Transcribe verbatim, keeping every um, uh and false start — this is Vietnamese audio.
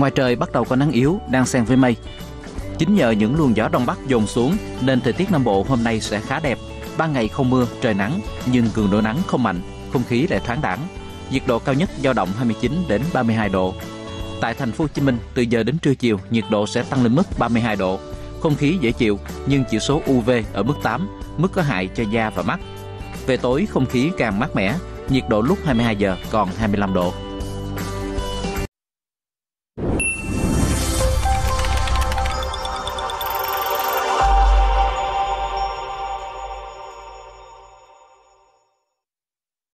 Ngoài trời bắt đầu có nắng yếu đang xen với mây. Chính nhờ những luồng gió đông bắc dồn xuống nên thời tiết Nam Bộ hôm nay sẽ khá đẹp. Ban ngày không mưa, trời nắng nhưng cường độ nắng không mạnh, không khí lại thoáng đãng. Nhiệt độ cao nhất dao động hai mươi chín đến ba mươi hai độ. Tại thành phố Hồ Chí Minh, từ giờ đến trưa chiều, nhiệt độ sẽ tăng lên mức ba mươi hai độ. Không khí dễ chịu nhưng chỉ số u vê ở mức tám, mức có hại cho da và mắt. Về tối không khí càng mát mẻ, nhiệt độ lúc hai mươi hai giờ còn hai mươi lăm độ.